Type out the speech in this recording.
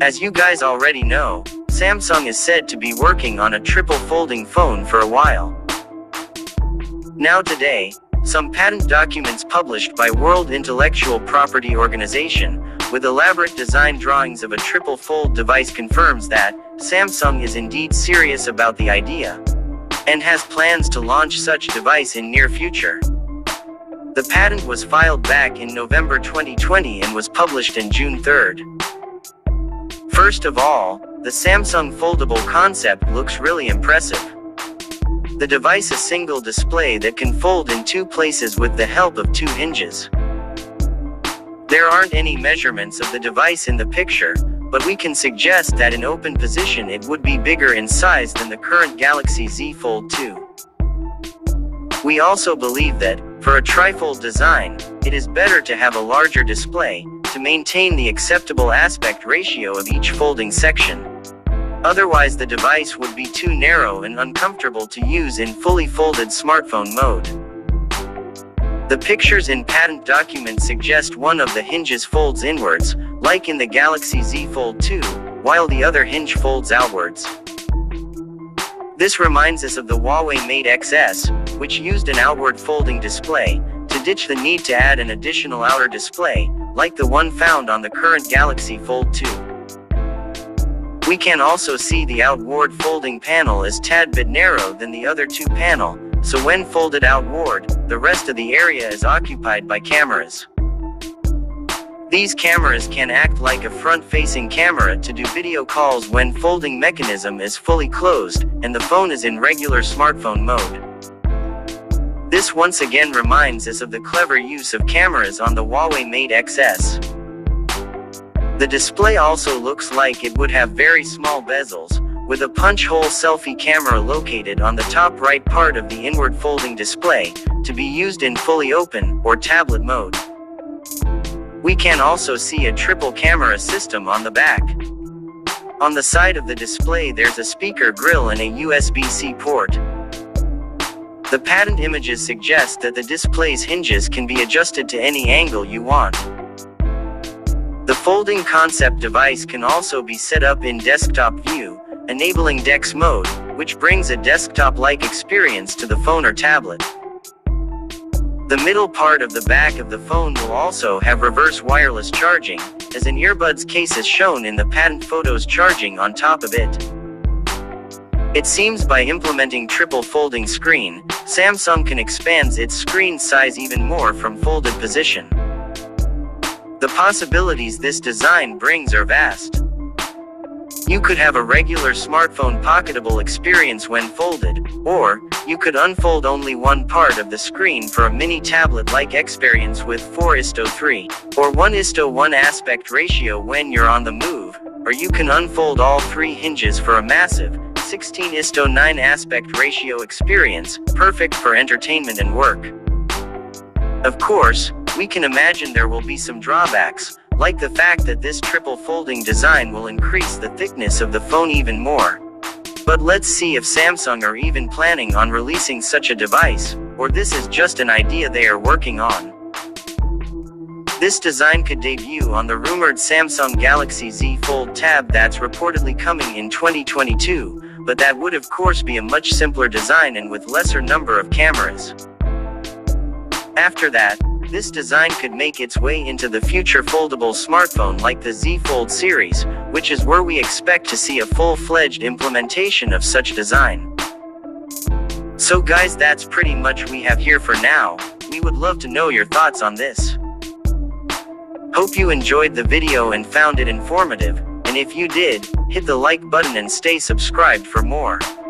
As you guys already know, Samsung is said to be working on a triple folding phone for a while. Now today, some patent documents published by World Intellectual Property Organization, with elaborate design drawings of a triple fold device, confirms that Samsung is indeed serious about the idea, and has plans to launch such device in near future. The patent was filed back in November 2020 and was published in June 3rd. First of all, the Samsung foldable concept looks really impressive. The device is a single display that can fold in two places with the help of two hinges. There aren't any measurements of the device in the picture, but we can suggest that in open position it would be bigger in size than the current Galaxy Z Fold 2. We also believe that, for a trifold design, it is better to have a larger display, to maintain the acceptable aspect ratio of each folding section. Otherwise the device would be too narrow and uncomfortable to use in fully folded smartphone mode. The pictures in patent documents suggest one of the hinges folds inwards, like in the Galaxy Z Fold 2, while the other hinge folds outwards. This reminds us of the Huawei Mate XS, which used an outward folding display, to ditch the need to add an additional outer display, like the one found on the current Galaxy Fold 2. We can also see the outward folding panel is tad bit narrow than the other two panel, so when folded outward, the rest of the area is occupied by cameras. These cameras can act like a front-facing camera to do video calls when folding mechanism is fully closed, and the phone is in regular smartphone mode. This once again reminds us of the clever use of cameras on the Huawei Mate XS. The display also looks like it would have very small bezels, with a punch-hole selfie camera located on the top right part of the inward folding display, to be used in fully open, or tablet mode. We can also see a triple camera system on the back. On the side of the display there's a speaker grille and a USB-C port. The patent images suggest that the display's hinges can be adjusted to any angle you want. The folding concept device can also be set up in desktop view, enabling DEX mode, which brings a desktop-like experience to the phone or tablet. The middle part of the back of the phone will also have reverse wireless charging, as an earbuds case is shown in the patent photos charging on top of it. It seems by implementing triple folding screen, Samsung can expand its screen size even more from folded position. The possibilities this design brings are vast. You could have a regular smartphone pocketable experience when folded, or you could unfold only one part of the screen for a mini tablet-like experience with 4:3 or 1:1 aspect ratio when you're on the move, or you can unfold all three hinges for a massive 16:9 aspect ratio experience, perfect for entertainment and work. Of course, we can imagine there will be some drawbacks, like the fact that this triple folding design will increase the thickness of the phone even more. But let's see if Samsung are even planning on releasing such a device, or this is just an idea they are working on. This design could debut on the rumored Samsung Galaxy Z Fold tab that's reportedly coming in 2022, but that would of course be a much simpler design and with lesser number of cameras. After that, this design could make its way into the future foldable smartphone like the Z Fold series, which is where we expect to see a full-fledged implementation of such design. So guys, that's pretty much we have here for now. We would love to know your thoughts on this. Hope you enjoyed the video and found it informative, and if you did, hit the like button and stay subscribed for more.